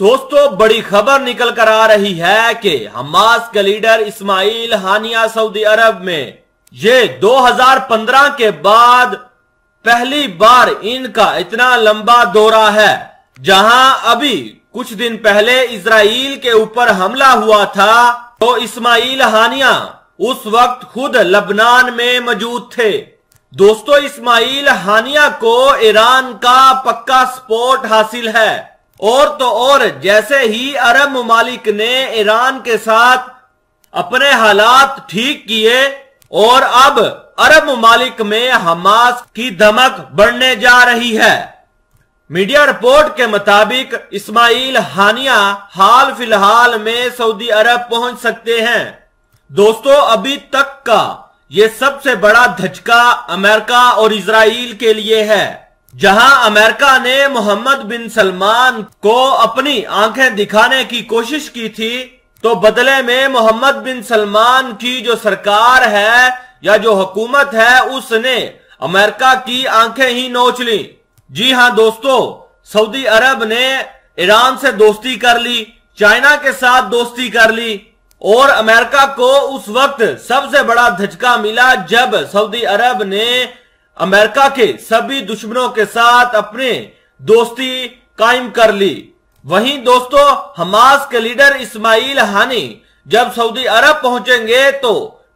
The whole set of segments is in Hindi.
दोस्तों बड़ी खबर निकल कर आ रही है कि हमास के leader Ismail Haniyeh Saudi Arabia में ये 2015 के बाद पहली बार इनका इतना लंबा दौरा है। जहां अभी कुछ दिन पहले इजराइल के ऊपर हमला हुआ था तो इस्माइल हनिया उस वक्त खुद लबनान में मौजूद थे। दोस्तों इस्माइल हनिया को ईरान का पक्का सपोर्ट हासिल है और तो और जैसे ही अरब मुमालिक ने ईरान के साथ अपने हालात ठीक किए और अब अरब मुमालिक में हमास की धमक बढ़ने जा रही है। मीडिया रिपोर्ट के मुताबिक इस्माइल हनिया हाल फिलहाल में सऊदी अरब पहुंच सकते हैं। दोस्तों अभी तक का ये सबसे बड़ा धचका अमेरिका और इजराइल के लिए है, जहां अमेरिका ने मोहम्मद बिन सलमान को अपनी आंखें दिखाने की कोशिश की थी तो बदले में मोहम्मद बिन सलमान की जो सरकार है या जो हुकूमत है उसने अमेरिका की आंखें ही नोच ली। जी हां दोस्तों, सऊदी अरब ने ईरान से दोस्ती कर ली, चाइना के साथ दोस्ती कर ली और अमेरिका को उस वक्त सबसे बड़ा धचका मिला जब सऊदी अरब ने अमेरिका के सभी दुश्मनों के साथ अपने दोस्ती कायम कर ली। वहीं दोस्तों हमास के लीडर इस्माइल हनिया जब सऊदी अरब पहुंचेंगे तो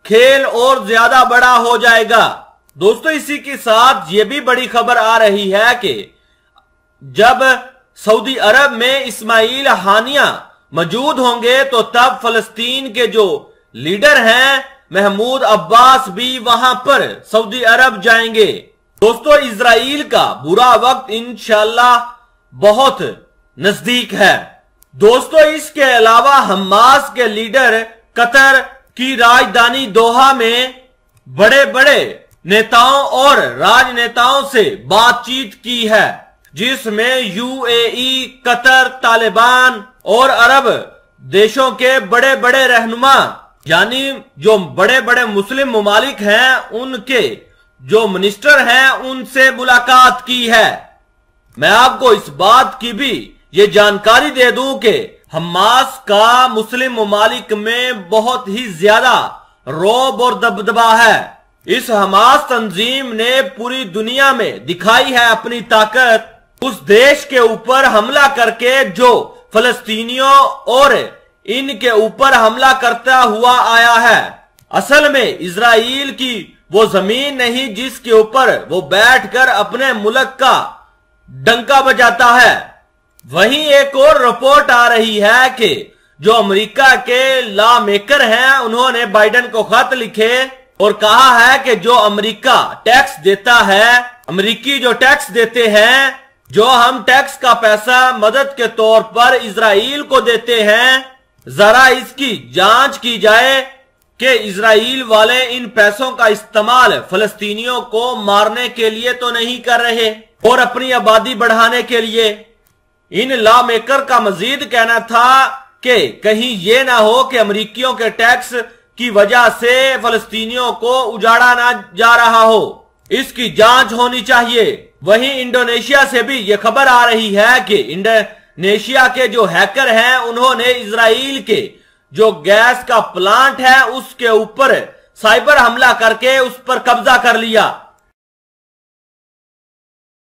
खेल और ज्यादा बड़ा हो जाएगा। दोस्तों इसी के साथ ये भी बड़ी खबर आ रही है कि जब सऊदी अरब में इस्माइल हनिया मौजूद होंगे तो तब फलस्तीन के जो लीडर हैं महमूद अब्बास भी वहां पर सऊदी अरब जाएंगे। दोस्तों इजराइल का बुरा वक्त इंशाल्लाह बहुत नजदीक है। दोस्तों इसके अलावा हमास के लीडर कतर की राजधानी दोहा में बड़े बड़े नेताओं और राजनेताओं से बातचीत की है, जिसमें यूएई, कतर, तालिबान और अरब देशों के बड़े बड़े रहनुमा यानी जो बड़े बड़े मुस्लिम मुमालिक हैं उनके जो मिनिस्टर हैं उनसे मुलाकात की है। मैं आपको इस बात की भी ये जानकारी दे दूं कि हमास का मुस्लिम मुमालिक में बहुत ही ज्यादा रौब और दबदबा है। इस हमास तंजीम ने पूरी दुनिया में दिखाई है अपनी ताकत, उस देश के ऊपर हमला करके जो फलस्तीनियों और इनके ऊपर हमला करता हुआ आया है। असल में इजराइल की वो जमीन नहीं जिसके ऊपर वो बैठकर अपने मुल्क का डंका बजाता है। वहीं एक और रिपोर्ट आ रही है कि जो अमेरिका के लॉ मेकर हैं उन्होंने बाइडेन को खत लिखे और कहा है कि जो अमेरिका टैक्स देता है, अमेरिकी जो टैक्स देते हैं, जो हम टैक्स का पैसा मदद के तौर पर इजराइल को देते हैं, जरा इसकी जांच की जाए कि इजराइल वाले इन पैसों का इस्तेमाल फलस्तीनियों को मारने के लिए तो नहीं कर रहे और अपनी आबादी बढ़ाने के लिए। इन लॉ मेकर का मजीद कहना था कि कहीं ये ना हो कि अमरीकियों के टैक्स की वजह से फलस्तीनियों को उजाड़ा ना जा रहा हो, इसकी जांच होनी चाहिए। वहीं इंडोनेशिया से भी ये खबर आ रही है कि इंडोनेशिया के जो हैकर हैं उन्होंने इजराइल के जो गैस का प्लांट है उसके ऊपर साइबर हमला करके उस पर कब्जा कर लिया।